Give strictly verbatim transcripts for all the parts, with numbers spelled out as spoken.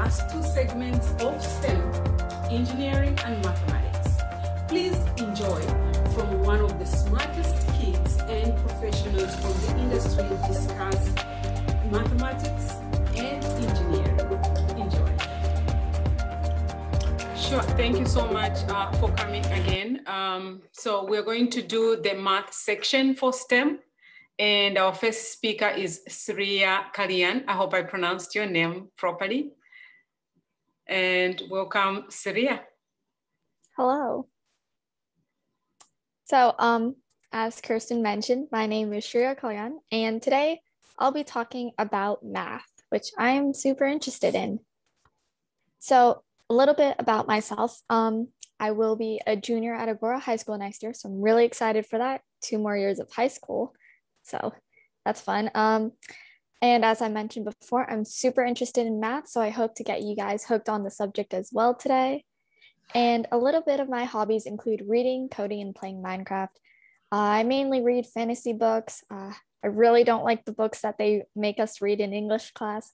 last two segments of STEM, engineering and mathematics. Please enjoy from one of the smartest kids and professionals from the industry discuss mathematics and engineering. Enjoy. Sure, thank you so much uh, for coming again. Um, so we're going to do the math section for STEM. And our first speaker is Shriya Kalyan. I hope I pronounced your name properly. And welcome, Shriya. Hello. So um, as Kirsten mentioned, my name is Shriya Kalyan, and today I'll be talking about math, which I'm super interested in. So a little bit about myself. Um, I will be a junior at Agora High School next year, so I'm really excited for that. Two more years of high school. So that's fun. Um, and as I mentioned before, I'm super interested in math, so I hope to get you guys hooked on the subject as well today. And a little bit of my hobbies include reading, coding, and playing Minecraft. Uh, I mainly read fantasy books. Uh, I really don't like the books that they make us read in English class.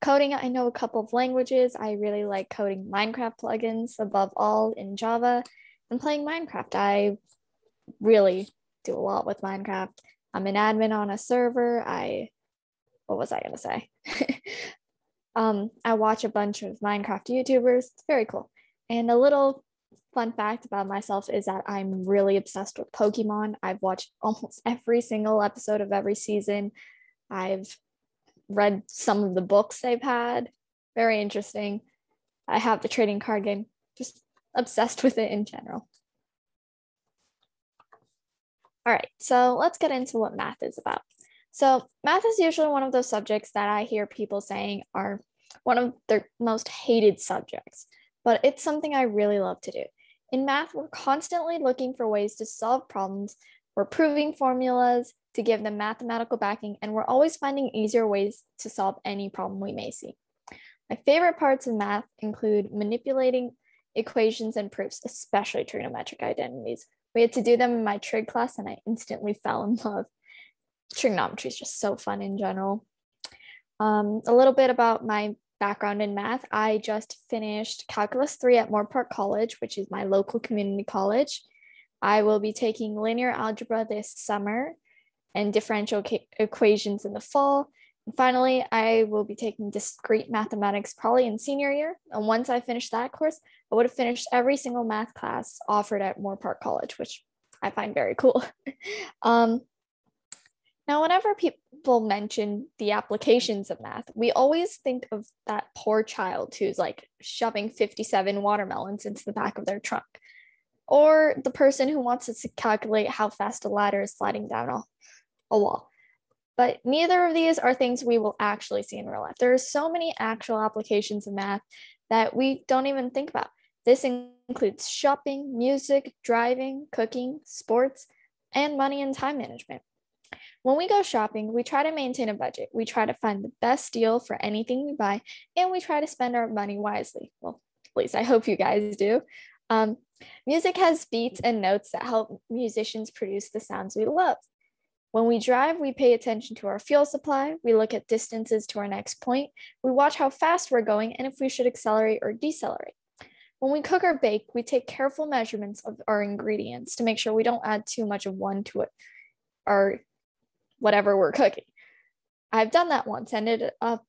Coding, I know a couple of languages. I really like coding Minecraft plugins above all in Java. And playing Minecraft, I really do a lot with Minecraft. I'm an admin on a server. I, what was I gonna say? um, I watch a bunch of Minecraft YouTubers. It's very cool. And a little fun fact about myself is that I'm really obsessed with Pokemon. I've watched almost every single episode of every season. I've read some of the books they've had. Very interesting. I have the trading card game. Just obsessed with it in general. All right, so let's get into what math is about. So math is usually one of those subjects that I hear people saying are one of their most hated subjects, but it's something I really love to do. In math, we're constantly looking for ways to solve problems, we're proving formulas to give them mathematical backing, and we're always finding easier ways to solve any problem we may see. My favorite parts of math include manipulating equations and proofs, especially trigonometric identities. We had to do them in my trig class and I instantly fell in love. Trigonometry is just so fun in general. Um, a little bit about my background in math. I just finished Calculus three at Moorpark College, which is my local community college. I will be taking linear algebra this summer and differential equations in the fall. And finally, I will be taking discrete mathematics probably in senior year. And once I finish that course, I would have finished every single math class offered at Moorpark College, which I find very cool. um, now, whenever people mention the applications of math, we always think of that poor child who's like shoving fifty-seven watermelons into the back of their trunk, or the person who wants us to calculate how fast a ladder is sliding down a, a wall. But neither of these are things we will actually see in real life. There are so many actual applications of math that we don't even think about. This includes shopping, music, driving, cooking, sports, and money and time management. When we go shopping, we try to maintain a budget. We try to find the best deal for anything we buy, and we try to spend our money wisely. Well, at least I hope you guys do. Um, music has beats and notes that help musicians produce the sounds we love. When we drive, we pay attention to our fuel supply. We look at distances to our next point. We watch how fast we're going and if we should accelerate or decelerate. When we cook or bake, we take careful measurements of our ingredients to make sure we don't add too much of one to it or whatever we're cooking. I've done that once, ended up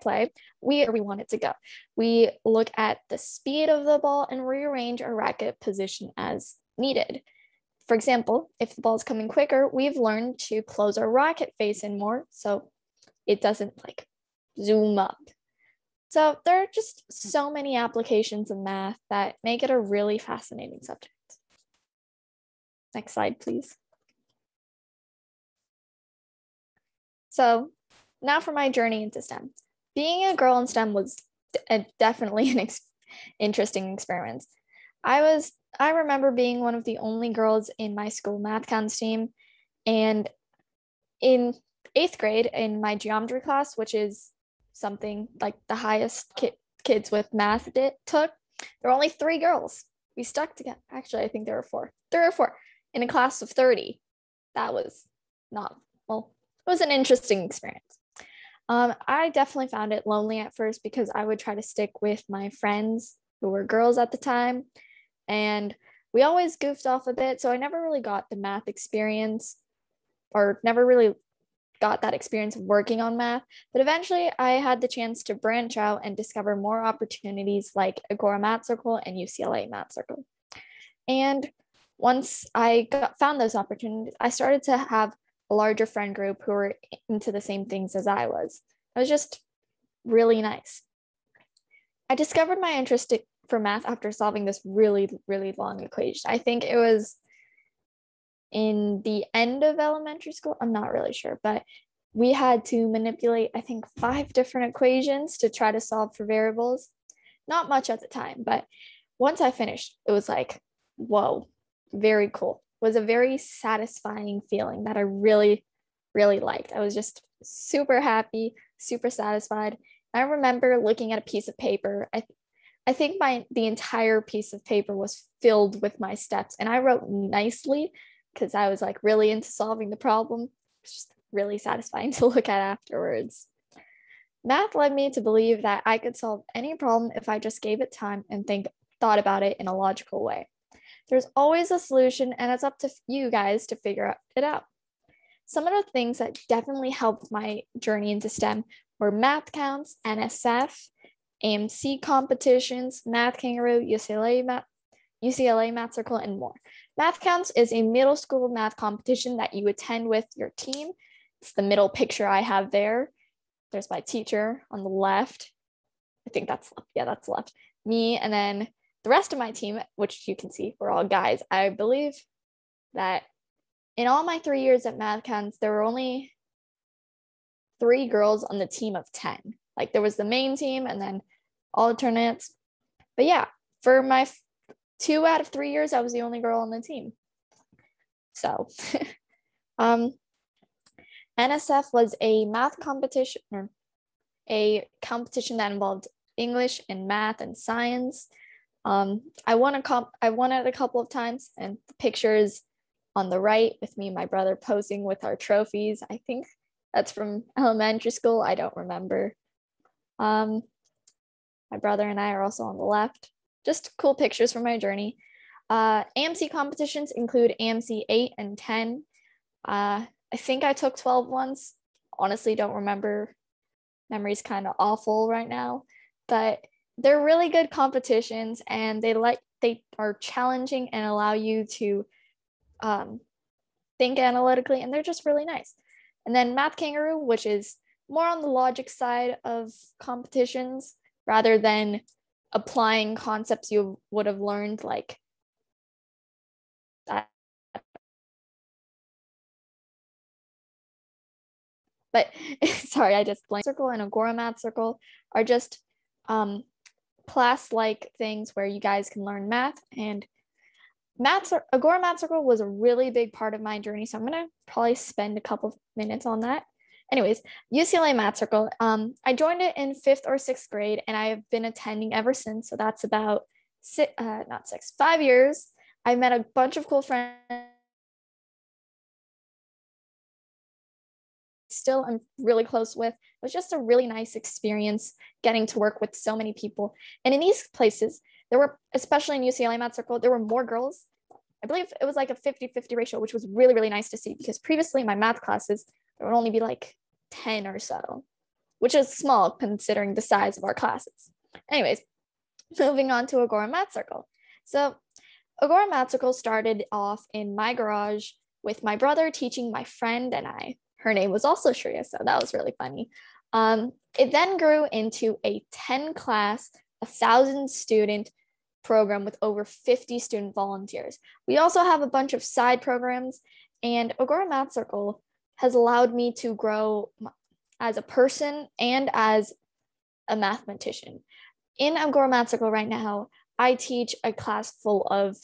play where we want it to go. We look at the speed of the ball and rearrange our racket position as needed. For example, if the ball is coming quicker, we've learned to close our racket face in more so it doesn't like zoom up. So there are just so many applications of math that make it a really fascinating subject. Next slide, please. So now for my journey into STEM. Being a girl in STEM was a, definitely an ex interesting experiment. I was, I remember being one of the only girls in my school Math Counts team. And in eighth grade in my geometry class, which is something like the highest ki kids with math did, took, There were only three girls. We stuck together. Actually, I think there were four. There were four in a class of thirty. That was not, well, it was an interesting experience. Um, I definitely found it lonely at first because I would try to stick with my friends who were girls at the time. And we always goofed off a bit. So I never really got the math experience or never really got that experience working on math. But eventually I had the chance to branch out and discover more opportunities like Agora Math Circle and U C L A Math Circle. And once I got, found those opportunities, I started to have a larger friend group who were into the same things as I was. It was just really nice. I discovered my interest for math after solving this really, really long equation. I think it was in the end of elementary school. I'm not really sure, but we had to manipulate, I think, five different equations to try to solve for variables. Not much at the time, but once I finished, it was like, whoa, very cool. Was a very satisfying feeling that I really, really liked. I was just super happy, super satisfied. I remember looking at a piece of paper. I, th I think my the entire piece of paper was filled with my steps, and I wrote nicely because I was like really into solving the problem. It's just really satisfying to look at afterwards. Math led me to believe that I could solve any problem if I just gave it time and think thought about it in a logical way. There's always a solution, and it's up to you guys to figure it out. Some of the things that definitely helped my journey into STEM were Math Counts, N S F, A M C competitions, Math Kangaroo, U C L A Math, U C L A Math Circle, and more. Math Counts is a middle school math competition that you attend with your team. It's the middle picture I have there. There's my teacher on the left. I think that's left. Yeah, that's left. Me, and then the rest of my team, which you can see, we're all guys. I believe that in all my three years at Math Counts, there were only three girls on the team of ten. Like there was the main team and then alternates. But yeah, for my two out of three years, I was the only girl on the team. So um, N S F was a math competition, or a competition that involved English and math and science. Um, I won a comp I won it a couple of times, and the picture is on the right with me and my brother posing with our trophies. I think that's from elementary school. I don't remember. Um, my brother and I are also on the left. Just cool pictures from my journey. Uh, A M C competitions include A M C eight and ten. Uh, I think I took twelve once. Honestly, don't remember. Memory's kind of awful right now, but they're really good competitions, and they like they are challenging and allow you to um, think analytically, and they're just really nice. And then Math Kangaroo, which is more on the logic side of competitions, rather than applying concepts you would have learned, like that. But sorry, I just blanked. Circle and Agora Math Circle are just um, class-like things where you guys can learn math, and math Agora Math Circle was a really big part of my journey, so I'm gonna probably spend a couple of minutes on that. Anyways, U C L A Math Circle, um, I joined it in fifth or sixth grade, and I have been attending ever since, so that's about six, uh, not six, five years. I met a bunch of cool friends. Still I'm really close with. It was just a really nice experience getting to work with so many people. And in these places, there were, especially in U C L A Math Circle, there were more girls. I believe it was like a fifty fifty ratio, which was really, really nice to see, because previously in my math classes, there would only be like ten or so, which is small considering the size of our classes. Anyways, moving on to Agora Math Circle. So Agora Math Circle started off in my garage with my brother teaching my friend and I. Her name was also Shriya, so that was really funny. Um, it then grew into a ten class, one thousand student program with over fifty student volunteers. We also have a bunch of side programs, and Agora Math Circle has allowed me to grow as a person and as a mathematician. In Agora Math Circle right now, I teach a class full of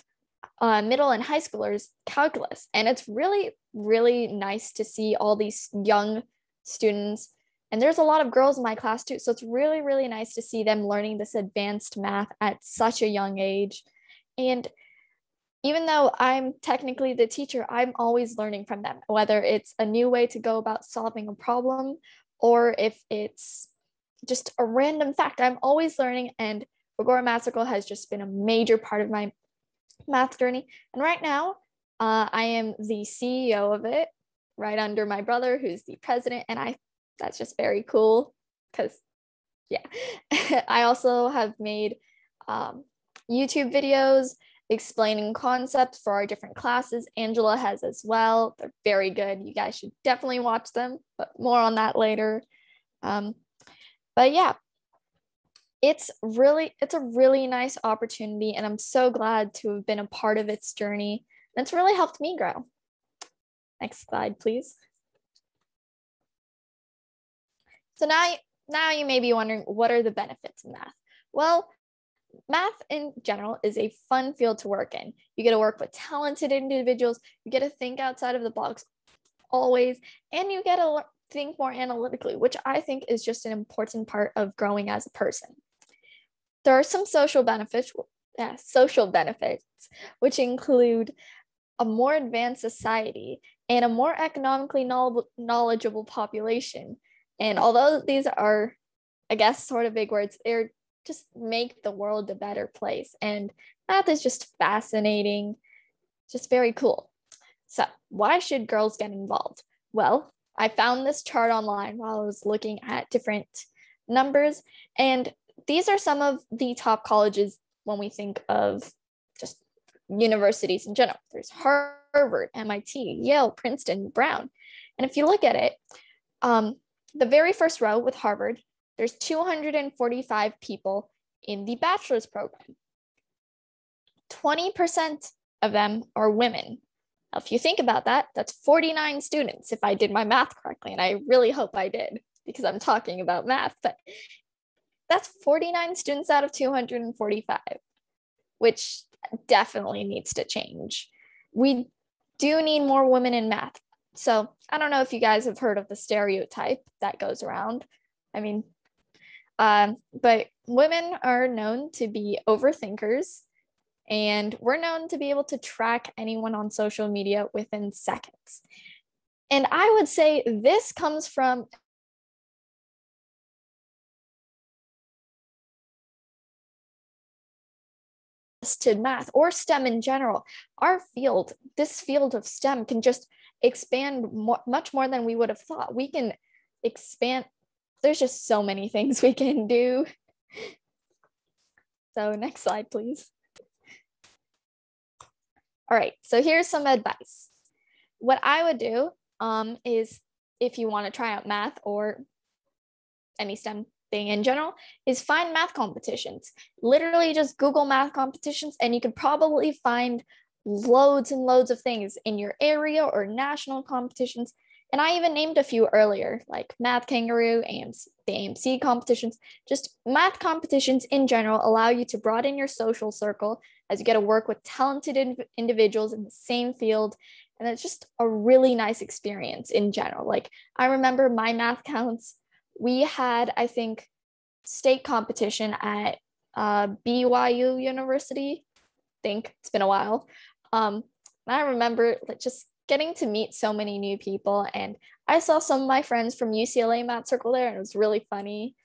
Uh, middle and high schoolers calculus, and it's really, really nice to see all these young students And there's a lot of girls in my class too. So it's really, really nice to see them learning this advanced math at such a young age. And even though I'm technically the teacher, I'm always learning from them, whether it's a new way to go about solving a problem, or if it's just a random fact, I'm always learning. And Agora Math Circle has just been a major part of my math journey. And right now uh, I am the C E O of it, right under my brother, who's the president. And I that's just very cool because, yeah. I also have made um, YouTube videos explaining concepts for our different classes. Angela has as well. They're very good. You guys should definitely watch them, but more on that later. Um, but yeah, it's really, it's a really nice opportunity, and I'm so glad to have been a part of its journey. And it's really helped me grow. Next slide, please. So now, now you may be wondering, what are the benefits of math? Well, math in general is a fun field to work in. You get to work with talented individuals, you get to think outside of the box always, and you get to think more analytically, which I think is just an important part of growing as a person. There are some social benefits, yeah, social benefits, which include a more advanced society and a more economically knowledgeable population. And although these are, I guess, sort of big words, they're just make the world a better place. And math is just fascinating, just very cool. So why should girls get involved? Well, I found this chart online while I was looking at different numbers. And these are some of the top colleges when we think of just universities in general. There's Harvard, M I T, Yale, Princeton, Brown. And if you look at it, um, the very first row with Harvard, there's two hundred forty-five people in the bachelor's program. twenty percent of them are women. Now, if you think about that, that's forty-nine students if I did my math correctly, and I really hope I did because I'm talking about math, but that's forty-nine students out of two hundred forty-five, which definitely needs to change. We do need more women in math. So I don't know if you guys have heard of the stereotype that goes around. I mean, Um, but women are known to be overthinkers, and we're known to be able to track anyone on social media within seconds. And I would say this comes from math or STEM in general. Our field, this field of STEM, can just expand more, much more than we would have thought. We can expand. There's just so many things we can do. So next slide, please. All right, so here's some advice. What I would do um, is, if you want to try out math or any STEM thing in general, is find math competitions. Literally just Google math competitions, and you can probably find loads and loads of things in your area or national competitions. And I even named a few earlier, like Math Kangaroo, A M C, the A M C competitions. Just math competitions in general allow you to broaden your social circle as you get to work with talented in individuals in the same field. And it's just a really nice experience in general. Like, I remember my Math Counts, we had, I think, state competition at uh, B Y U University. I think it's been a while. Um, and I remember like, just getting to meet so many new people. And I saw some of my friends from U C L A Math Circle there, and it was really funny.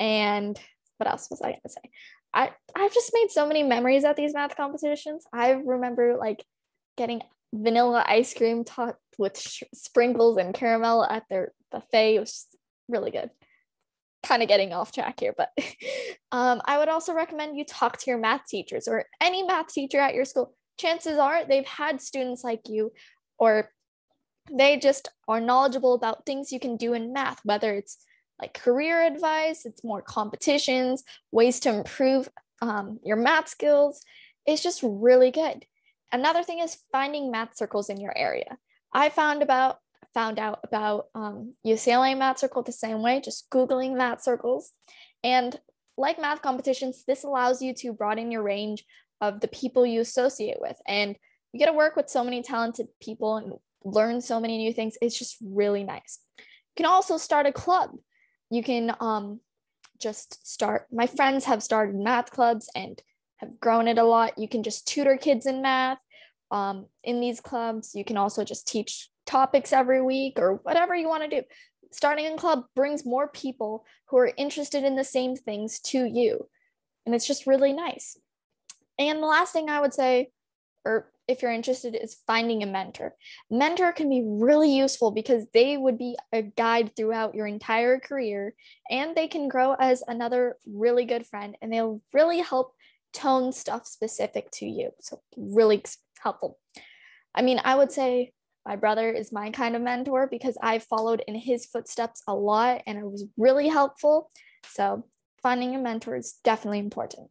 And what else was I gonna say? I, I've just made so many memories at these math competitions. I remember like getting vanilla ice cream topped with sprinkles and caramel at their buffet. It was just really good. Kind of getting off track here, but um, I would also recommend you talk to your math teachers or any math teacher at your school. Chances are they've had students like you, or they just are knowledgeable about things you can do in math, whether it's like career advice, it's more competitions, ways to improve um, your math skills. It's just really good. Another thing is finding math circles in your area. I found about found out about um, U C L A Math Circle the same way, just Googling math circles. And like math competitions, this allows you to broaden your range of the people you associate with, and you get to work with so many talented people and learn so many new things. It's just really nice. You can also start a club. you can um, just start. My friends have started math clubs and have grown it a lot. You can just tutor kids in math um, in these clubs. You can also just teach topics every week or whatever you want to do. Starting a club brings more people who are interested in the same things to you. And it's just really nice. And the last thing I would say, or if you're interested, is finding a mentor. Mentor can be really useful because they would be a guide throughout your entire career, and they can grow as another really good friend, and they'll really help tone stuff specific to you. So really helpful. I mean, I would say my brother is my kind of mentor because I followed in his footsteps a lot, and it was really helpful. So finding a mentor is definitely important.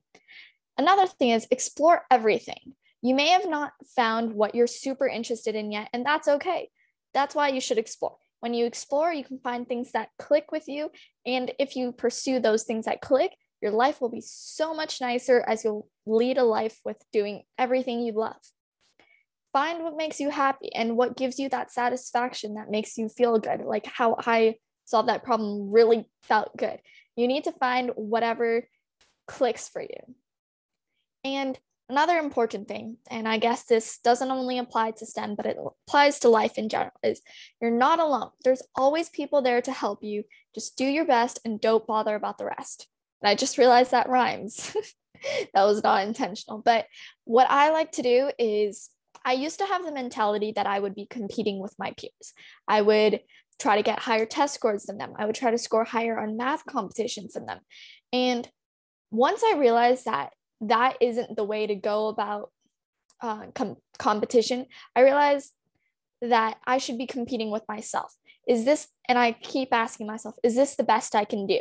Another thing is explore everything. You may have not found what you're super interested in yet, and that's okay. That's why you should explore. When you explore, you can find things that click with you. And if you pursue those things that click, your life will be so much nicer as you'll lead a life with doing everything you love. Find what makes you happy and what gives you that satisfaction that makes you feel good, like how I solved that problem really felt good. You need to find whatever clicks for you. And another important thing, and I guess this doesn't only apply to STEM, but it applies to life in general, is you're not alone. There's always people there to help you. Just do your best and don't bother about the rest. And I just realized that rhymes. That was not intentional. But what I like to do is I used to have the mentality that I would be competing with my peers. I would try to get higher test scores than them. I would try to score higher on math competitions than them. And once I realized that that isn't the way to go about uh, com competition. I realized that I should be competing with myself. Is this, and I keep asking myself, is this the best I can do?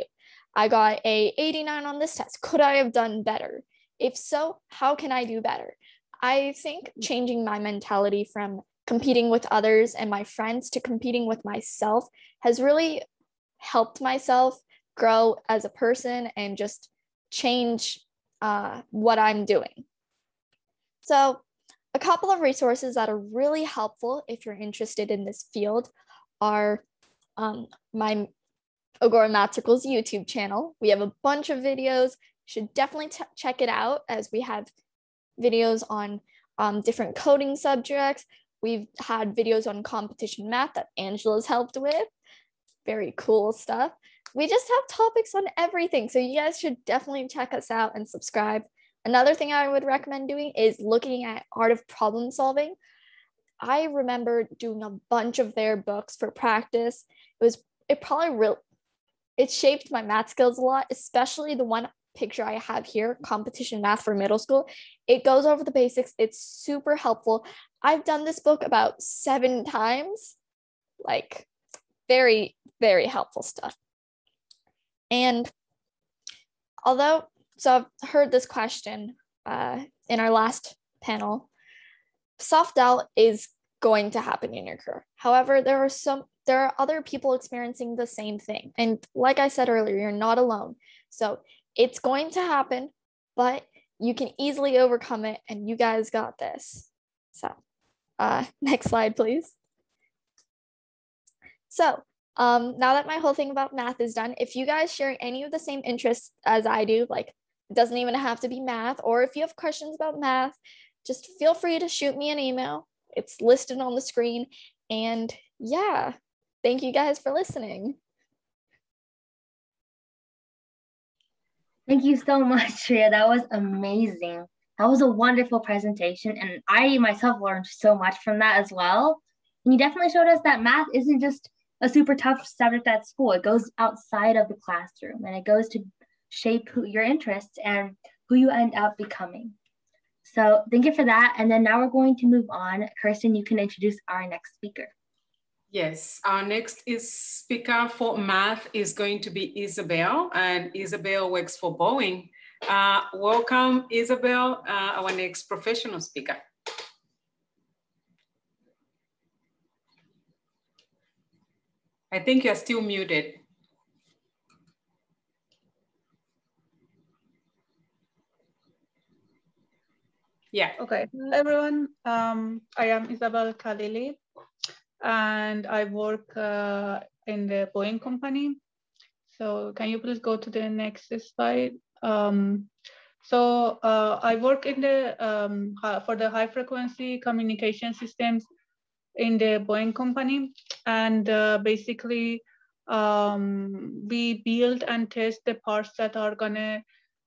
I got a eighty-nine on this test. Could I have done better? If so, how can I do better? I think changing my mentality from competing with others and my friends to competing with myself has really helped myself grow as a person and just change Uh, what I'm doing. So a couple of resources that are really helpful if you're interested in this field are um, my Agora Math Circle's YouTube channel. We have a bunch of videos. You should definitely check it out, as we have videos on um, different coding subjects. We've had videos on competition math that Angela's helped with. Very cool stuff. We just have topics on everything. So you guys should definitely check us out and subscribe. Another thing I would recommend doing is looking at Art of Problem Solving. I remember doing a bunch of their books for practice. It was, it probably really, it shaped my math skills a lot, especially the one picture I have here, Competition Math for Middle School. It goes over the basics. It's super helpful. I've done this book about seven times. Like very, very helpful stuff. And although, so I've heard this question uh, in our last panel, self-doubt is going to happen in your career. However, there are some, there are other people experiencing the same thing. And like I said earlier, you're not alone. So it's going to happen, but you can easily overcome it, and you guys got this. So uh, next slide, please. So Um, now that my whole thing about math is done, if you guys share any of the same interests as I do, like it doesn't even have to be math, or if you have questions about math, just feel free to shoot me an email. It's listed on the screen. And yeah, thank you guys for listening. Thank you so much, Shriya. That was amazing. That was a wonderful presentation. And I myself learned so much from that as well. And you definitely showed us that math isn't just a super tough subject at school. It goes outside of the classroom, and it goes to shape who, your interests and who you end up becoming. So thank you for that. And then now we're going to move on. Kirsten, you can introduce our next speaker. Yes, our next is speaker for math is going to be Isabel, and Isabel works for Boeing. Uh, welcome, Isabel, uh, our next professional speaker. I think you're still muted. Yeah. Okay, hello everyone. Um, I am Isabel Khalili, and I work uh, in the Boeing company. So can you please go to the next slide? Um, so uh, I work in the, um, for the high frequency communication systems in the Boeing company. And uh, basically um, we build and test the parts that are gonna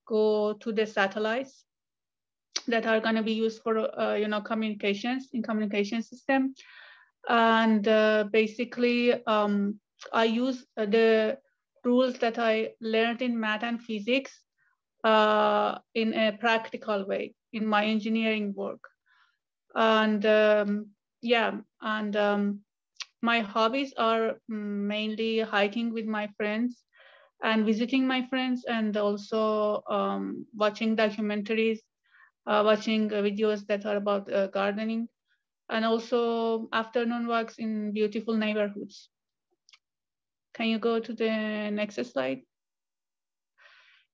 go to the satellites that are gonna be used for, uh, you know, communications in communication system. And uh, basically um, I use the rules that I learned in math and physics uh, in a practical way in my engineering work. And um, yeah, and um, my hobbies are mainly hiking with my friends and visiting my friends, and also um, watching documentaries, uh, watching videos that are about uh, gardening, and also afternoon walks in beautiful neighborhoods. Can you go to the next slide?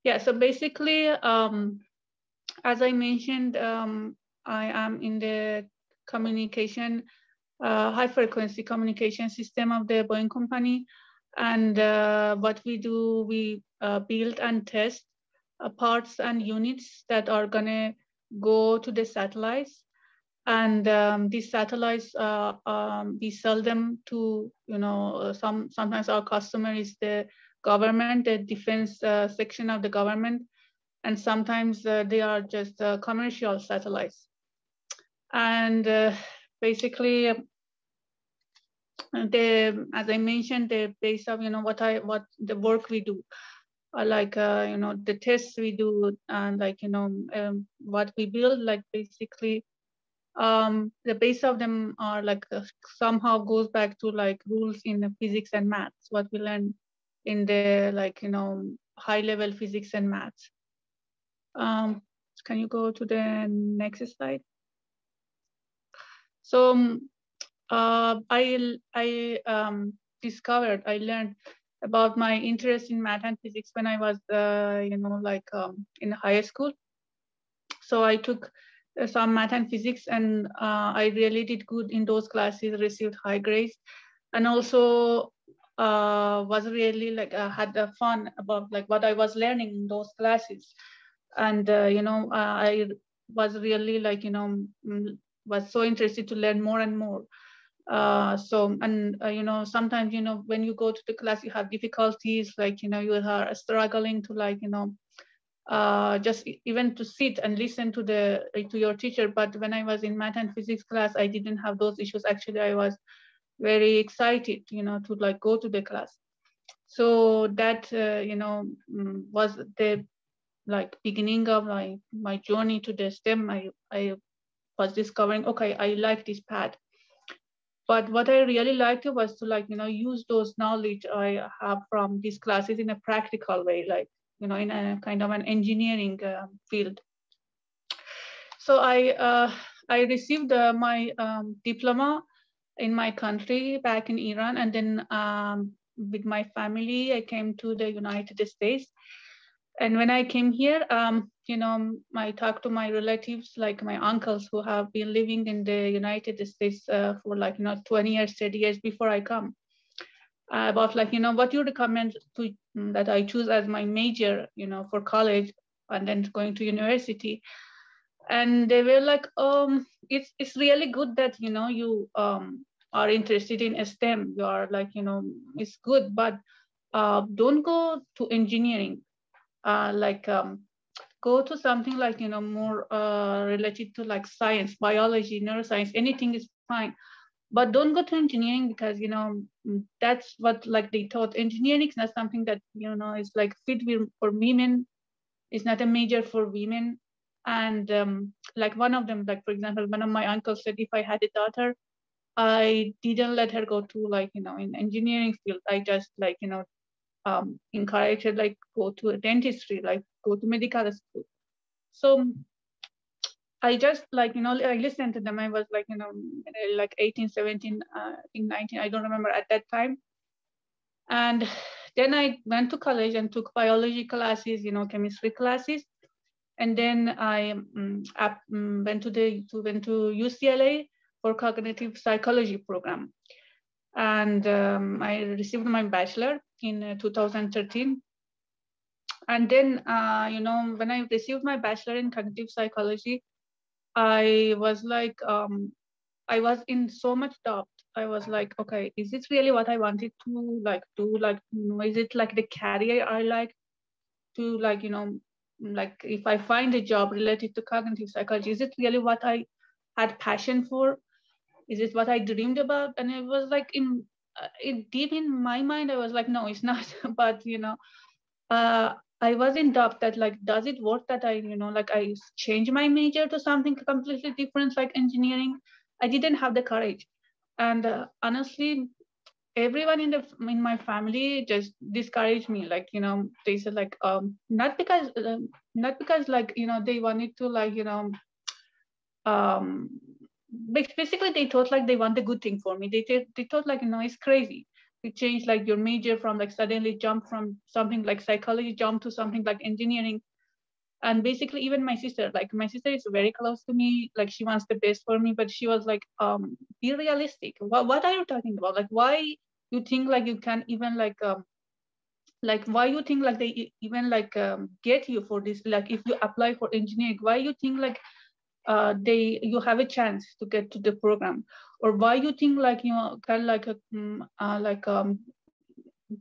Yeah, so basically, um, as I mentioned, um, I am in the communication, uh, high frequency communication system of the Boeing company. And uh, what we do, we uh, build and test uh, parts and units that are gonna go to the satellites. And um, these satellites, uh, um, we sell them to, you know, some sometimes our customer is the government, the defense uh, section of the government, and sometimes uh, they are just uh, commercial satellites. And uh, basically, the as I mentioned, the base of, you know, what I what the work we do, uh, like uh, you know, the tests we do, and like, you know, um, what we build, like basically. Um, the base of them are like uh, somehow goes back to like rules in the physics and maths, what we learn in the like, you know, high level physics and maths. Um, can you go to the next slide? So um, uh, I, I um, discovered, I learned about my interest in math and physics when I was, uh, you know, like um, in high school. So I took some math and physics, and uh, I really did good in those classes, received high grades, and also uh, was really like uh, had uh, fun about like what I was learning in those classes. And uh, you know, uh, I was really like, you know, was so interested to learn more and more. Uh, so, and uh, you know, sometimes, you know, when you go to the class, you have difficulties, like, you know, you are struggling to like, you know, Uh, just even to sit and listen to the to your teacher. But when I was in math and physics class, I didn't have those issues. Actually, I was very excited, you know, to like go to the class. So that uh, you know, was the like beginning of my my journey to the STEM. I I was discovering, okay, I like this path. But what I really liked was to like, you know, use those knowledge I have from these classes in a practical way, like, you know, in a kind of an engineering uh, field. So I uh, I received uh, my um, diploma in my country, back in Iran, and then um, with my family, I came to the United States. And when I came here, um, you know, I talked to my relatives, like my uncles who have been living in the United States uh, for like, you know, twenty years, thirty years before I come. Uh, about like, you know, what you recommend to that I choose as my major, you know, for college and then going to university. And they were like, um, it's it's really good that, you know, you um, are interested in STEM. You are like, you know, it's good, but uh, don't go to engineering. Uh, like um, go to something like, you know, more uh, related to like science, biology, neuroscience, anything is fine. But don't go to engineering, because, you know, that's what like they taught. Engineering is not something that, you know, is like fit for women. It's not a major for women. And um, like one of them, like, for example, one of my uncles said, if I had a daughter, I didn't let her go to like, you know, in engineering field. I just like, you know, um, encouraged her, like go to a dentistry, like go to medical school. So I just like, you know, I listened to them. I was like, you know, like eighteen, seventeen, uh, in nineteen, I don't remember at that time. And then I went to college and took biology classes, you know, chemistry classes. And then I um, up, um, went to the to, went to U C L A for cognitive psychology program. And um, I received my bachelor in uh, two thousand thirteen. And then, uh, you know, when I received my bachelor in cognitive psychology, I was like, um, I was in so much doubt. I was like, okay, is this really what I wanted to like do? Like, you know, is it like the career I like to like, you know, like if I find a job related to cognitive psychology, is it really what I had passion for? Is it what I dreamed about? And it was like in, uh, it, deep in my mind, I was like, no, it's not. But, you know, uh, I was in doubt that like, does it work that I, you know, like I change my major to something completely different, like engineering? I didn't have the courage. And uh, honestly, everyone in the in my family just discouraged me. Like, you know, they said like, um, not because, uh, not because like, you know, they wanted to like, you know, um, basically they thought like they want the good thing for me. They, th they thought like, you know, it's crazy to change like your major from like suddenly jump from something like psychology, jump to something like engineering. And basically even my sister, like my sister is very close to me. Like she wants the best for me, but she was like, um, be realistic. What, what are you talking about? Like, why you think like you can even like, um, like why you think like they even like um, get you for this? Like if you apply for engineering, why you think like uh, they, you have a chance to get to the program? Or why you think like, you know, kind of like, a, um, uh, like um,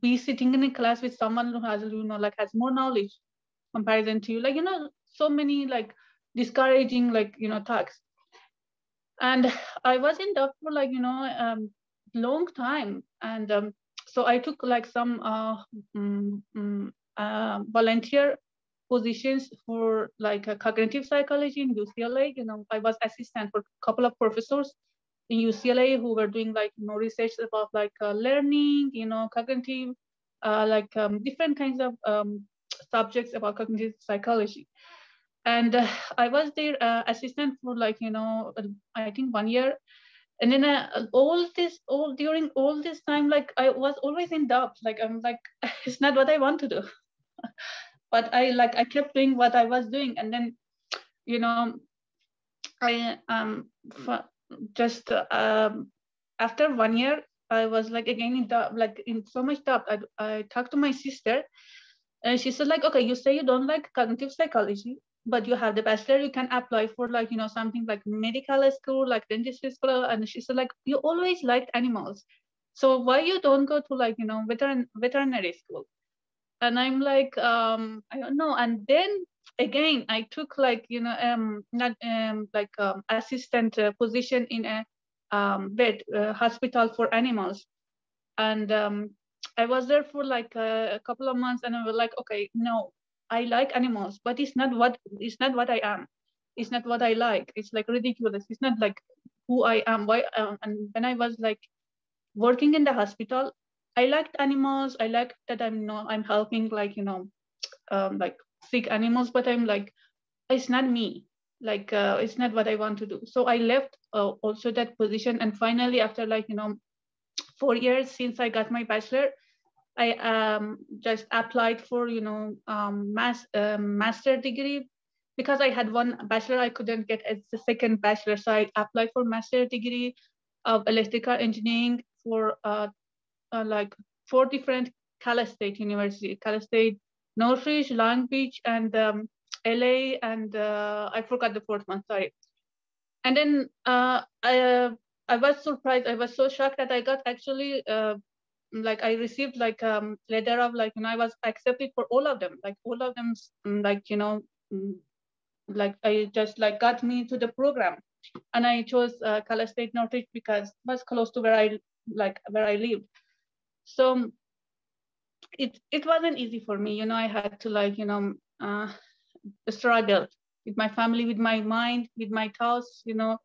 be sitting in a class with someone who has, you know, like has more knowledge comparison to you, like, you know, so many like discouraging, like, you know, talks. And I was in doubt for like, you know, um, long time. And um, so I took like some uh, um, um, uh, volunteer positions for like a cognitive psychology in U C L A. You know, I was assistant for a couple of professors in U C L A who were doing like, you know, research about like uh, learning, you know, cognitive, uh, like um, different kinds of um, subjects about cognitive psychology. And uh, I was their uh, assistant for like, you know, I think one year. And then uh, all this, all during all this time, like I was always in doubt. Like, I'm like, it's not what I want to do. But I like, I kept doing what I was doing. And then, you know, I um, just uh, after one year, I was like, again, in doubt, like in so much doubt. I, I talked to my sister. And she said like, okay, you say you don't like cognitive psychology, but you have the bachelor, you can apply for like, you know, something like medical school, like dentistry school. And she said like, you always liked animals. So why you don't go to like, you know, veterin veterinary school? And I'm like, um, I don't know. And then again, I took like, you know, um, not um, like um, assistant uh, position in a um, vet uh, hospital for animals. And um, I was there for like a, a couple of months, and I was like, okay, no, I like animals, but it's not what it's not what I am. It's not what I like. It's like ridiculous. It's not like who I am. Why? Um, and when I was like working in the hospital, I liked animals. I liked that I'm not, I'm helping like, you know, um, like sick animals, but I'm like, it's not me. Like uh, it's not what I want to do. So I left uh, also that position, and finally after like, you know, four years since I got my bachelor, I um, just applied for, you know, um, mass, uh, master degree. Because I had one bachelor, I couldn't get as the second bachelor. So I applied for master degree of electrical engineering for uh, uh, like four different Cal State University, Cal State Northridge, Long Beach, and um, L A, and uh, I forgot the fourth one, sorry. And then uh, I, uh, I was surprised. I was so shocked that I got actually, uh, like I received like a um, letter of like, you know, I was accepted for all of them, like all of them, like, you know, like I just like got me to the program. And I chose uh, Cal State Northridge because it was close to where I, like where I lived. So it, it wasn't easy for me. You know, I had to like, you know, uh, struggle with my family, with my mind, with my thoughts, you know.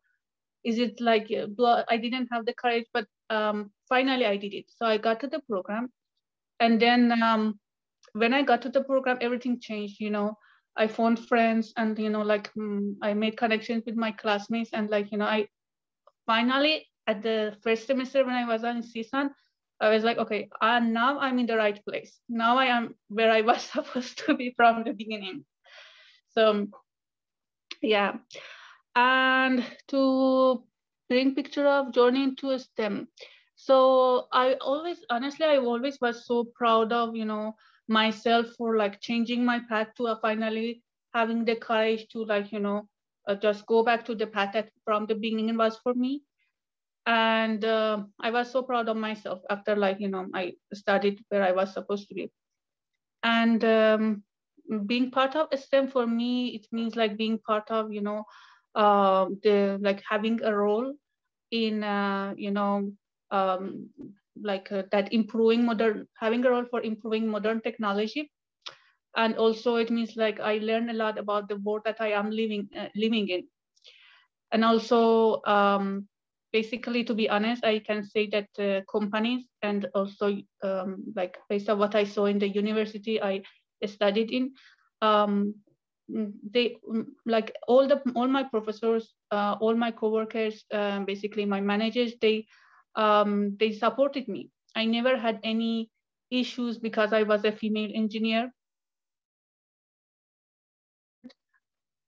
Is it like, I didn't have the courage, but um, finally I did it. So I got to the program. And then um, when I got to the program, everything changed, you know, I found friends and, you know, like um, I made connections with my classmates. And like, you know, I finally at the first semester when I was on C S U N, I was like, okay, and now I'm in the right place. Now I am where I was supposed to be from the beginning. So, yeah. And to bring picture of journey into STEM. So I always, honestly, I always was so proud of, you know, myself for like changing my path to uh, finally having the courage to like, you know, uh, just go back to the path that from the beginning was for me. And uh, I was so proud of myself after like, you know, I studied where I was supposed to be. And um, being part of STEM for me, it means like being part of, you know, uh, the like having a role in, uh, you know, um, like uh, that improving modern, having a role for improving modern technology. And also it means like I learn a lot about the world that I am living, uh, living in. And also, um, basically, to be honest, I can say that uh, companies and also um, like based on what I saw in the university I studied in, um, they like all the all my professors, uh, all my coworkers, um, basically my managers, they um, they supported me. I never had any issues because I was a female engineer.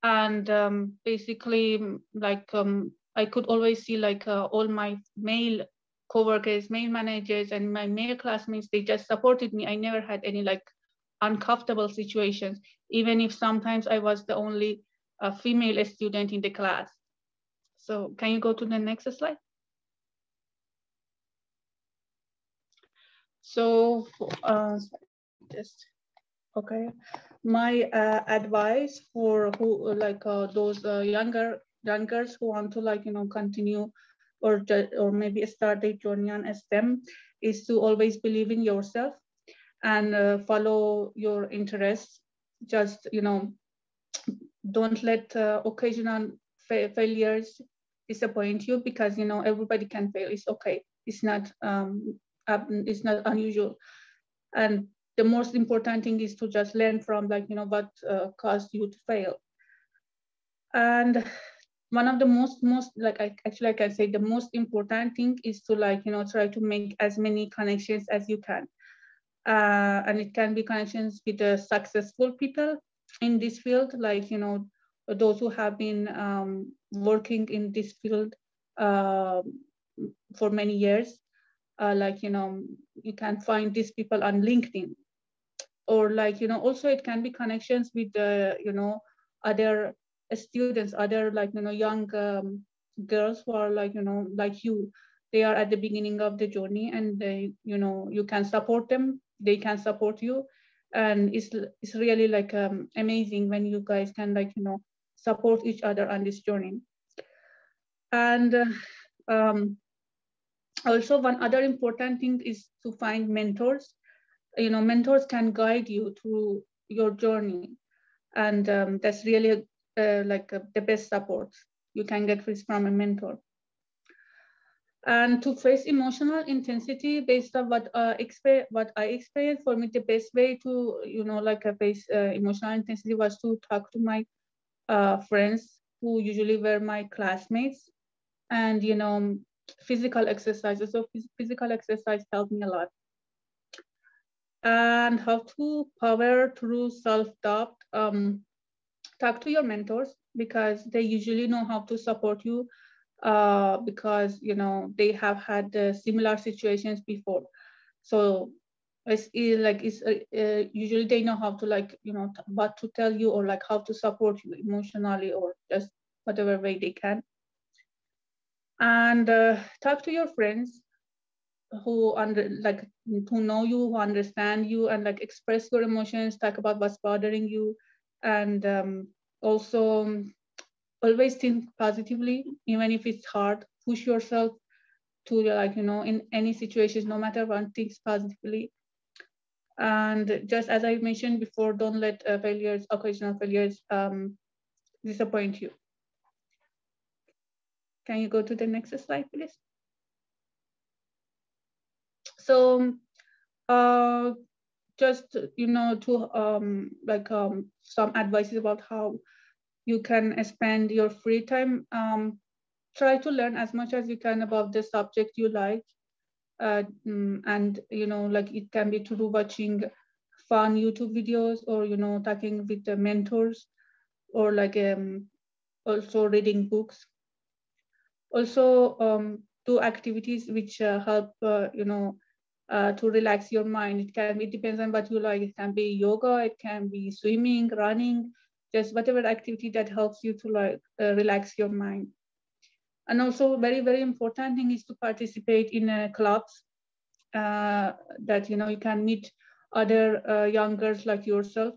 And um, basically, like. Um, I could always see like uh, all my male coworkers, male managers, and my male classmates, they just supported me. I never had any like uncomfortable situations, even if sometimes I was the only uh, female student in the class. So can you go to the next slide? So, uh, just, okay. My uh, advice for who like uh, those uh, younger young girls who want to like, you know, continue or, or maybe start their journey on STEM is to always believe in yourself and uh, follow your interests. Just, you know, don't let uh, occasional fa failures disappoint you, because, you know, everybody can fail. It's okay. It's not, um, it's not unusual. And the most important thing is to just learn from like, you know, what uh, caused you to fail. And one of the most, most like I, actually I can say the most important thing is to like, you know, try to make as many connections as you can. Uh, and it can be connections with the successful people in this field, like, you know, those who have been um, working in this field uh, for many years. Uh, like, you know, you can find these people on LinkedIn. Or like, you know, also it can be connections with the, you know, other students, other like, you know, young um, girls who are like, you know, like you, they are at the beginning of the journey, and they, you know, you can support them, they can support you. And it's, it's really like um, amazing when you guys can like, you know, support each other on this journey. And uh, um, also one other important thing is to find mentors. You know, mentors can guide you through your journey. And um, that's really a Uh, like uh, the best support you can get from a mentor. And to face emotional intensity based on what, uh, what I experienced, for me the best way to, you know, like uh, face uh, emotional intensity was to talk to my uh, friends who usually were my classmates. And, you know, physical exercises, so physical exercise helped me a lot. And how to power through self-doubt. Um, Talk to your mentors, because they usually know how to support you, uh, because, you know, they have had uh, similar situations before. So it's like it's uh, uh, usually they know how to like, you know, what to tell you, or like how to support you emotionally, or just whatever way they can. And uh, talk to your friends who under like who know you, who understand you, and like express your emotions. Talk about what's bothering you. And um, also um, always think positively, even if it's hard. Push yourself to like, you know, in any situations, no matter what, think positively. And just as I mentioned before, don't let uh, failures, occasional failures um, disappoint you. Can you go to the next slide, please? So, uh, just, you know, to um, like um, some advices about how you can spend your free time. Um, try to learn as much as you can about the subject you like. Uh, and, you know, like it can be through watching fun YouTube videos, or, you know, talking with the mentors, or like um, also reading books. Also, um, do activities which uh, help, uh, you know, uh, to relax your mind. It can be, it depends on what you like. It can be yoga, it can be swimming, running, just whatever activity that helps you to like uh, relax your mind. And also very, very important thing is to participate in uh, clubs uh, that, you know, you can meet other uh, young girls like yourself,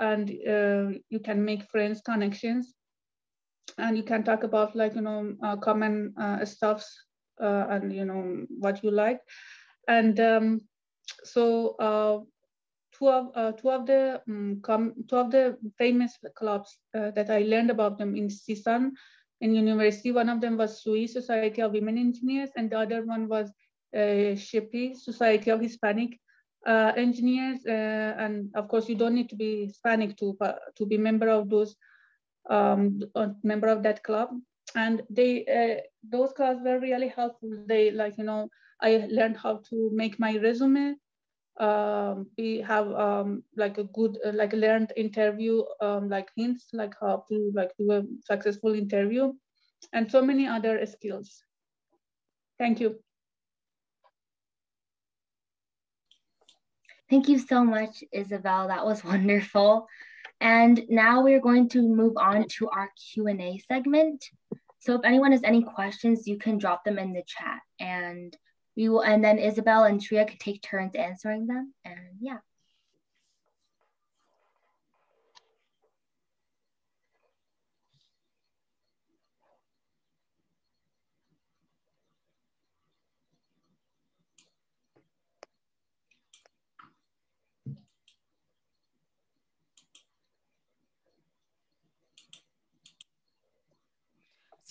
and uh, you can make friends, connections, and you can talk about like, you know, uh, common uh, stuffs uh, and, you know, what you like. And um, so uh, two, of, uh, two, of the, um, com two of the famous clubs uh, that I learned about them in C S U N in university, one of them was S U E, Society of Women Engineers, and the other one was uh, S H I P I, Society of Hispanic uh, Engineers. Uh, and of course, you don't need to be Hispanic to, to be member of those um a member of that club. And they uh, those clubs were really helpful. They like, you know, I learned how to make my resume. Um we have um like a good uh, like learned interview, um like hints, like how to like do a successful interview, and so many other skills. Thank you. Thank you so much, Isabel. That was wonderful. And now we're going to move on to our Q and A segment. So if anyone has any questions, you can drop them in the chat, and we will, and then Isabel and Shriya could take turns answering them, and yeah.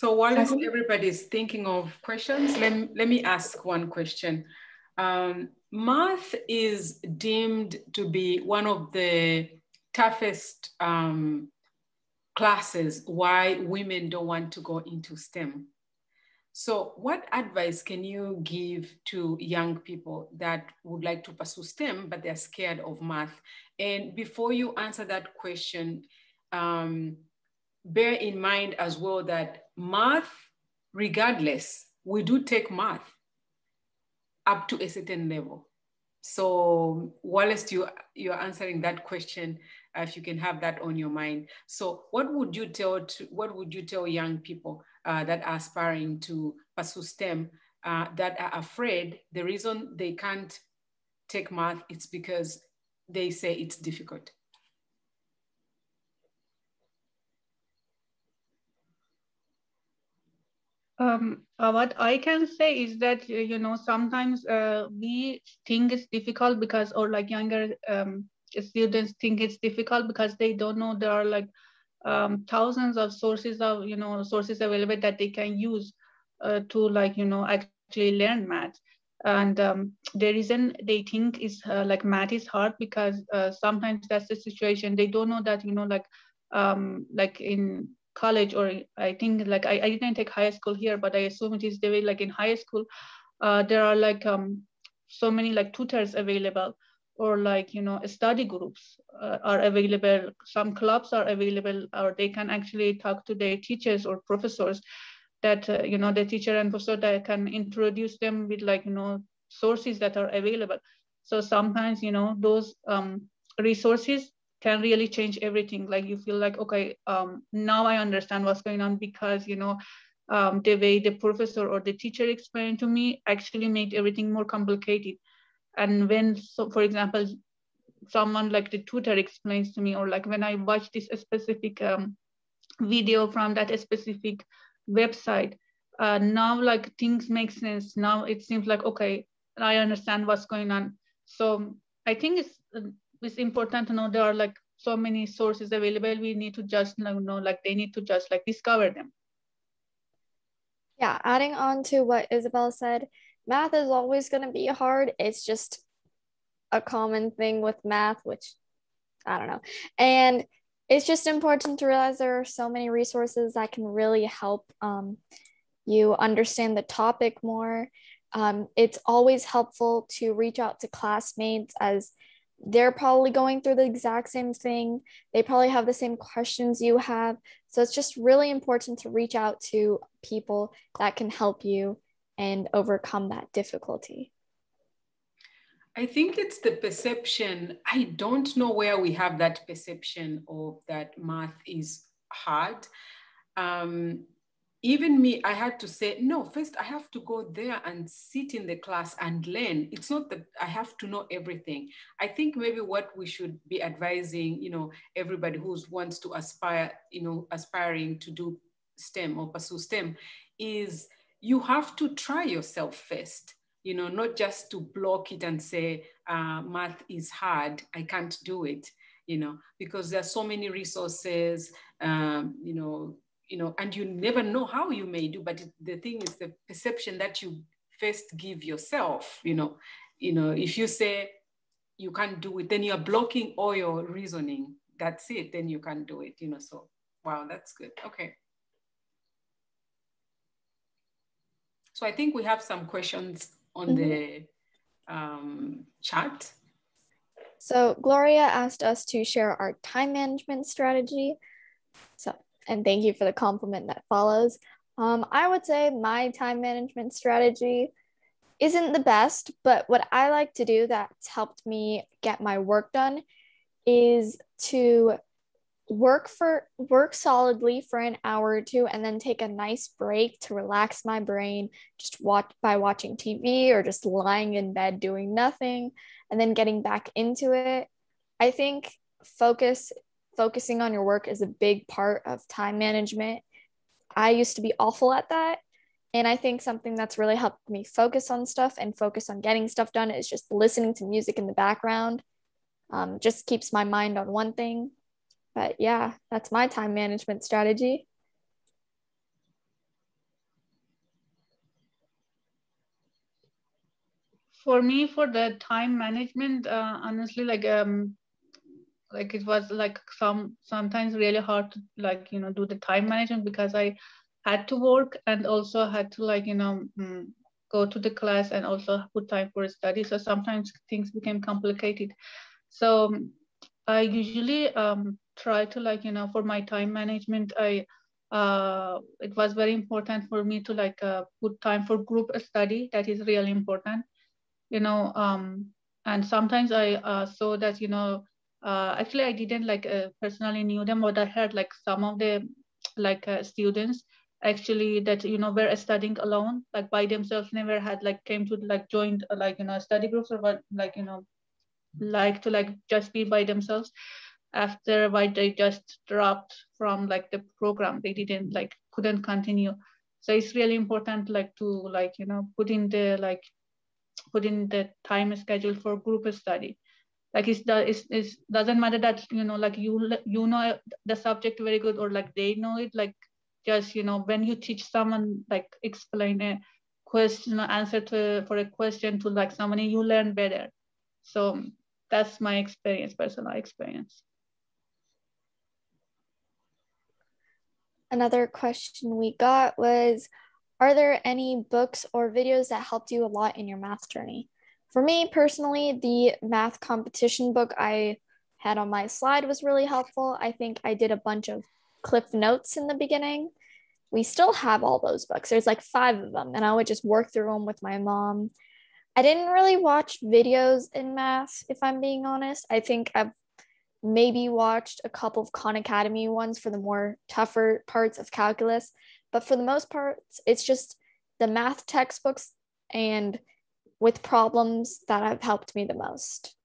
So while everybody's thinking of questions, let, let me ask one question. Um, math is deemed to be one of the toughest um, classes why women don't want to go into STEM. So what advice can you give to young people that would like to pursue STEM, but they're scared of math? And before you answer that question, um, bear in mind as well that math, regardless, we do take math up to a certain level. So whilst you, you're answering that question, uh, if you can have that on your mind. So what would you tell, to, what would you tell young people uh, that are aspiring to pursue STEM uh, that are afraid? The reason they can't take math is because they say it's difficult. Um, uh, what I can say is that, you know, sometimes uh, we think it's difficult because, or like younger um, students think it's difficult because they don't know there are like um, thousands of sources of, you know, sources available that they can use uh, to like, you know, actually learn math. And um, the reason they think is uh, like math is hard because uh, sometimes that's the situation. They don't know that, you know, like, um, like in college, or I think like I, I didn't take high school here, but I assume it is the way like in high school uh, there are like um, so many like tutors available, or like, you know, study groups uh, are available, some clubs are available, or they can actually talk to their teachers or professors that uh, you know, the teacher and professor that can introduce them with like, you know, sources that are available. So sometimes, you know, those um, resources can really change everything. Like you feel like, okay, um, now I understand what's going on, because, you know, um, the way the professor or the teacher explained to me actually made everything more complicated. And when, so for example, someone like the tutor explains to me, or like when I watch this specific um, video from that specific website, uh, now like things make sense. Now it seems like, okay, I understand what's going on. So I think it's, uh, it's important to know there are like so many sources available. We need to just know, like they need to just like discover them. Yeah, adding on to what Isabel said, math is always going to be hard. It's just a common thing with math, which I don't know. And it's just important to realize there are so many resources that can really help um, you understand the topic more. Um, it's always helpful to reach out to classmates, as they're probably going through the exact same thing. They probably have the same questions you have. So it's just really important to reach out to people that can help you and overcome that difficulty? I think it's the perception. I don't know where we have that perception of that math is hard. Um, even me, I had to say, no, first I have to go there and sit in the class and learn. It's not that I have to know everything. I think maybe what we should be advising, you know, everybody who wants to aspire, you know, aspiring to do STEM or pursue STEM is you have to try yourself first. You know, not just to block it and say, uh, math is hard, I can't do it, you know, because there are so many resources, um, you know, you know, and you never know how you may do, but it, the thing is the perception that you first give yourself, you know, you know, if you say you can't do it, then you're blocking all your reasoning, that's it, then you can't do it, you know, so, wow, that's good, okay. So I think we have some questions on the um, chat. So Gloria asked us to share our time management strategy. So, and thank you for the compliment that follows. Um, I would say my time management strategy isn't the best, but what I like to do that's helped me get my work done is to work for work solidly for an hour or two and then take a nice break to relax my brain, just watch by watching T V or just lying in bed doing nothing and then getting back into it. I think focus focusing on your work is a big part of time management. I used to be awful at that, and I think something that's really helped me focus on stuff and focus on getting stuff done is just listening to music in the background. Um, just keeps my mind on one thing. But yeah, that's my time management strategy. For me, for the time management, uh, honestly, like um, like it was like some sometimes really hard to like you know do the time management because I had to work and also had to like you know go to the class and also put time for study. So sometimes things became complicated. So I usually um. try to like, you know, for my time management, I, uh, it was very important for me to like uh, put time for group study. That is really important, you know, um, and sometimes I uh, saw that, you know, uh, actually I didn't like uh, personally knew them, but I heard like some of the like uh, students actually that, you know, were studying alone, like by themselves, never had like came to like joined uh, like, you know, study groups or what, like, you know, like to like just be by themselves. After why they just dropped from like the program, they didn't like couldn't continue. So it's really important like to like you know put in the like put in the time schedule for group study. Like it's it's it doesn't matter that you know like you you know the subject very good or like they know it. Like just you know when you teach someone like explain a question answer to for a question to like somebody, you learn better. So that's my experience, personal experience. Another question we got was, are there any books or videos that helped you a lot in your math journey? For me personally, the math competition book I had on my slide was really helpful. I think I did a bunch of cliff notes in the beginning. We still have all those books. There's like five of them, and I would just work through them with my mom. I didn't really watch videos in math, if I'm being honest. I think I've maybe watched a couple of Khan Academy ones for the more tougher parts of calculus. But for the most part, it's just the math textbooks and with problems that have helped me the most.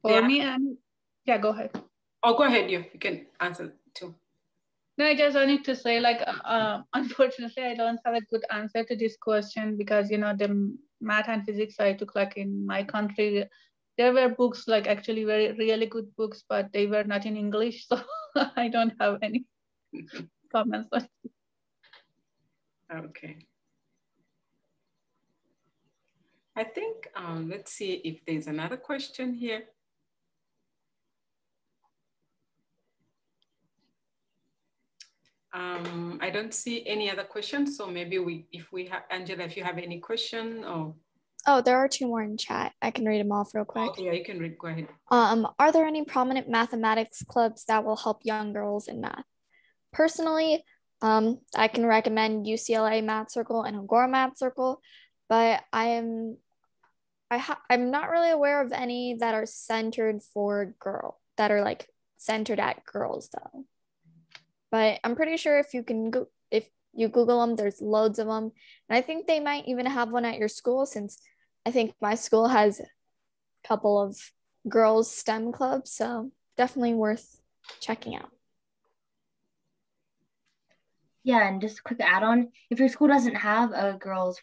For me, um, yeah, go ahead. Oh, go ahead, you, you can answer too. No, I just wanted to say, like, uh, unfortunately, I don't have a good answer to this question because, you know, the math and physics I took, like, in my country, there were books, like, actually very, really good books, but they were not in English, so I don't have any comments on it. Okay. I think, um, let's see if there's another question here. Um, I don't see any other questions, so maybe we, if we have, Angela, if you have any question, or Oh, there are two more in chat. I can read them off real quick. Oh, yeah, you can read. Go ahead. Um, are there any prominent mathematics clubs that will help young girls in math? Personally, um, I can recommend U C L A Math Circle and Agora Math Circle, but I am, I ha I'm not really aware of any that are centered for girl, that are like centered at girls though. But I'm pretty sure if you can go, if you Google them, there's loads of them. And I think they might even have one at your school, since I think my school has a couple of girls STEM clubs. So definitely worth checking out. Yeah, and just a quick add-on, if your school doesn't have a girls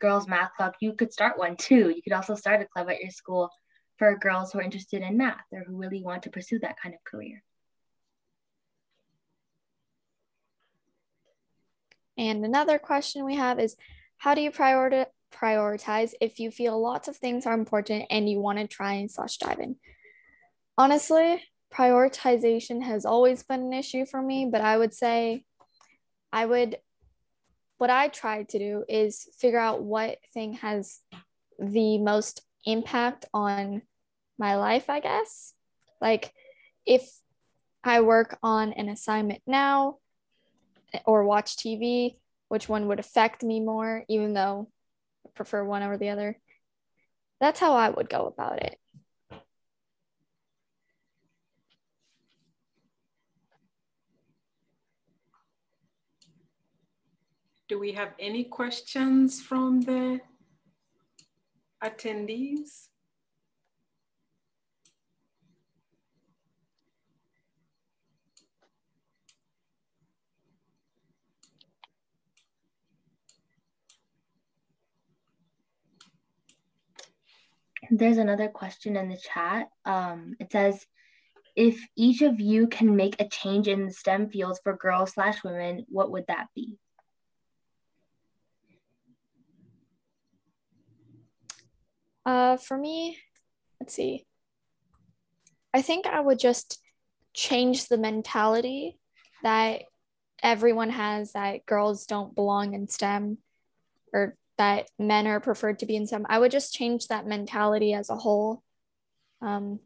girls math club, you could start one too. You could also start a club at your school for girls who are interested in math or who really want to pursue that kind of career. And another question we have is, how do you prioritize if you feel lots of things are important and you want to try and slash dive in? Honestly, prioritization has always been an issue for me, but I would say I would, what I try to do is figure out what thing has the most impact on my life, I guess. Like if I work on an assignment now, or watch T V, which one would affect me more, even though I prefer one over the other. That's how I would go about it. Do we have any questions from the attendees? There's another question in the chat. Um, it says, if each of you can make a change in the STEM fields for girls slash women, what would that be? Uh, for me, let's see. I think I would just change the mentality that everyone has that girls don't belong in STEM, or that men are preferred to be in STEM. I would just change that mentality as a whole, um,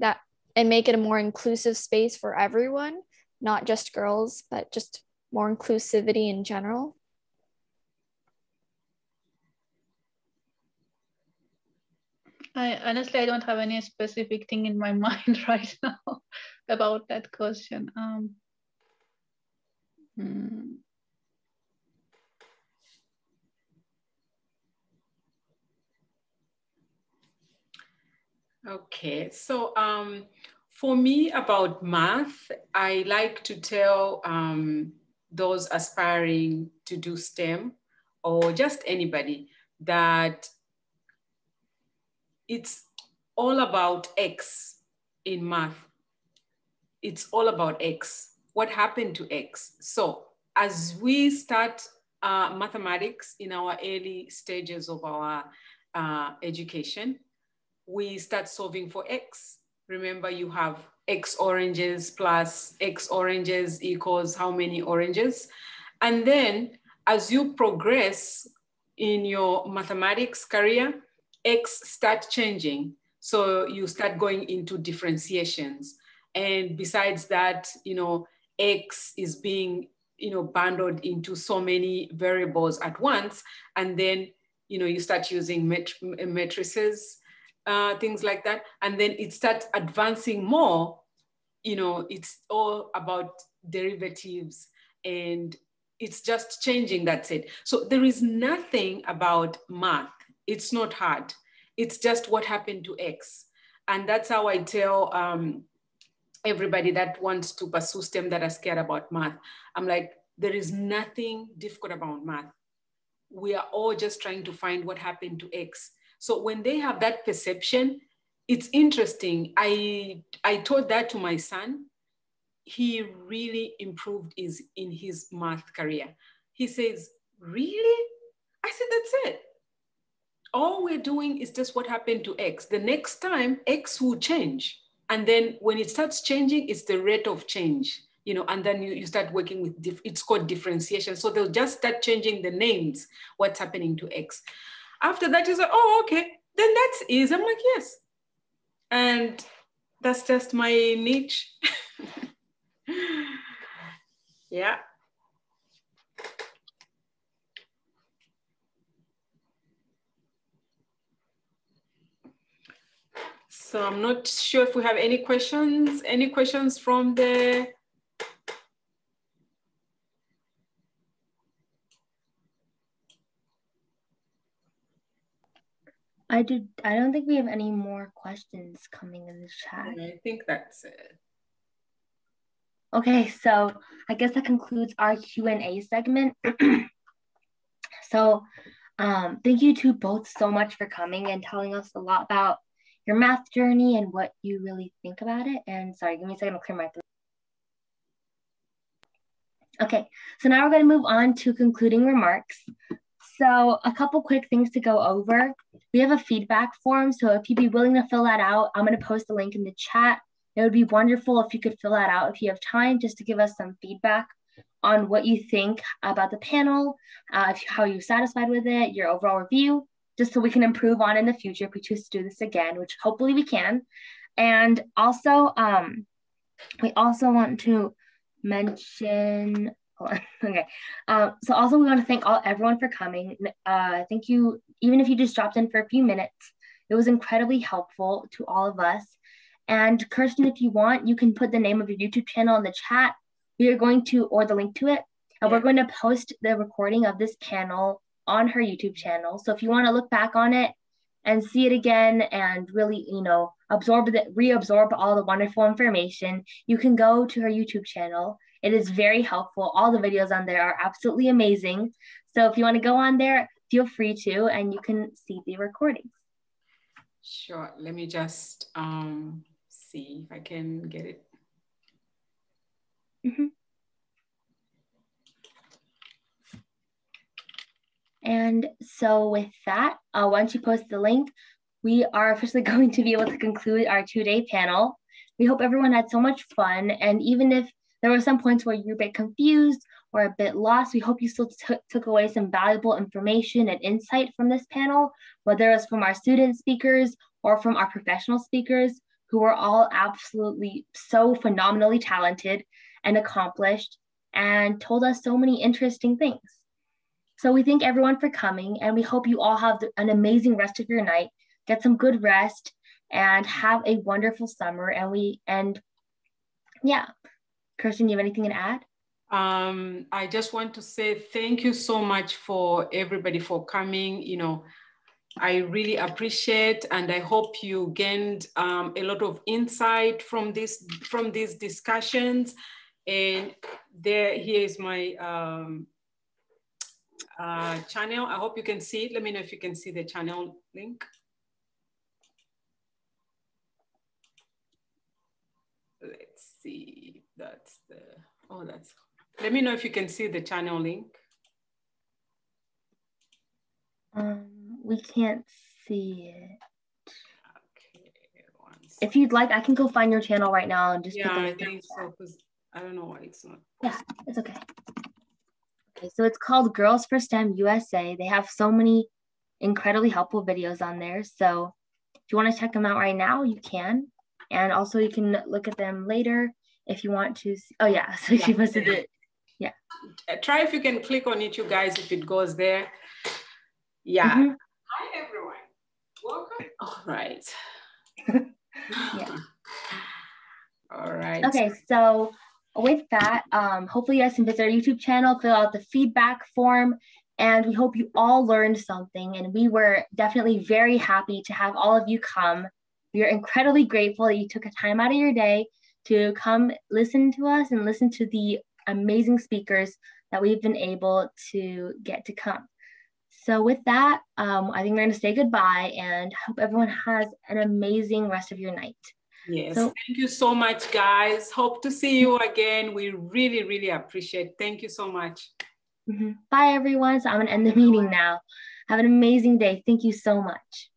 that and make it a more inclusive space for everyone, not just girls, but just more inclusivity in general. I honestly, I don't have any specific thing in my mind right now about that question. Um, hmm. Okay, so um, for me about math, I like to tell um, those aspiring to do STEM, or just anybody, that it's all about X in math. It's all about X. What happened to X? So as we start uh, mathematics in our early stages of our uh, education, we start solving for X. Remember, you have X oranges plus X oranges equals how many oranges. And then as you progress in your mathematics career, X start changing. So you start going into differentiations. And besides that, you know, X is being, you know, bundled into so many variables at once. And then, you know, you start using mat matrices, Uh, things like that, and then it starts advancing more. You know, it's all about derivatives, and it's just changing, that's it. So there is nothing about math. It's not hard. It's just what happened to X. And that's how I tell um, everybody that wants to pursue STEM, that are scared about math. I'm like, there is nothing difficult about math. We are all just trying to find what happened to X. So when they have that perception, it's interesting. I, I taught that to my son. He really improved his, in his math career. He says, really? I said, that's it. All we're doing is just what happened to X. The next time, X will change. And then when it starts changing, it's the rate of change. You know, and then you, you start working with, diff it's called differentiation. So they'll just start changing the names, what's happening to X. After that, you say, oh, okay, then that's easy. I'm like, yes. And that's just my niche. Yeah. So I'm not sure if we have any questions, any questions from the I did. I don't think we have any more questions coming in the chat. I think that's it. Okay, so I guess that concludes our Q and A segment. So um, thank you to both so much for coming and telling us a lot about your math journey and what you really think about it. And sorry, give me a second, I'll clear my throat. Okay, so now we're going to move on to concluding remarks. So a couple quick things to go over. We have a feedback form, so if you'd be willing to fill that out, I'm going to post the link in the chat. It would be wonderful if you could fill that out if you have time, just to give us some feedback on what you think about the panel, uh, if, how you're satisfied with it, your overall review, just so we can improve on in the future if we choose to do this again, which hopefully we can. And also, um, we also want to mention... Okay, um, so also we want to thank all everyone for coming. Uh, thank you, even if you just dropped in for a few minutes, it was incredibly helpful to all of us. And Kirsten, if you want, you can put the name of your YouTube channel in the chat. We are going to, or the link to it, and yeah. We're going to post the recording of this panel on her YouTube channel. So if you want to look back on it and see it again and really, you know, absorb the, reabsorb all the wonderful information, you can go to her YouTube channel. It is very helpful. All the videos on there are absolutely amazing. So if you want to go on there, feel free to, and you can see the recordings. Sure, let me just um, see if I can get it. Mm-hmm. And so with that, uh, once you post the link, we are officially going to be able to conclude our two-day panel. We hope everyone had so much fun, and even if there were some points where you're a bit confused or a bit lost, we hope you still took away some valuable information and insight from this panel, whether it was from our student speakers or from our professional speakers, who were all absolutely so phenomenally talented and accomplished and told us so many interesting things. So we thank everyone for coming, and we hope you all have an amazing rest of your night, get some good rest, and have a wonderful summer. And we, and yeah. Kirsten, you have anything to add? Um, I just want to say thank you so much for everybody for coming. You know, I really appreciate, and I hope you gained um, a lot of insight from this from these discussions. And there, here is my um, uh, channel. I hope you can see it. Let me know if you can see the channel link. Let's see. That's the, oh, that's, let me know if you can see the channel link. Um, we can't see it. Okay, once. If you'd like, I can go find your channel right now and just. Yeah, I think so, because I don't know why it's not. Yeah, it's okay. Okay, so it's called Girls for STEM U S A. They have so many incredibly helpful videos on there. So if you want to check them out right now, you can. And also you can look at them later. If you want to, see, oh yeah, so she posted it, yeah. Uh, try if you can click on it, you guys, if it goes there. Yeah. Mm-hmm. Hi everyone, welcome. All right. Yeah. All right. Okay, so with that, um, hopefully you guys can visit our YouTube channel, fill out the feedback form, and we hope you all learned something. And we were definitely very happy to have all of you come. We are incredibly grateful that you took a time out of your day to come listen to us and listen to the amazing speakers that we've been able to get to come. So with that, um, I think we're gonna say goodbye, and hope everyone has an amazing rest of your night. Yes, so, thank you so much, guys. Hope to see you again. We really, really appreciate. Thank you so much. Mm-hmm. Bye, everyone. So I'm gonna end the meeting now. Have an amazing day. Thank you so much.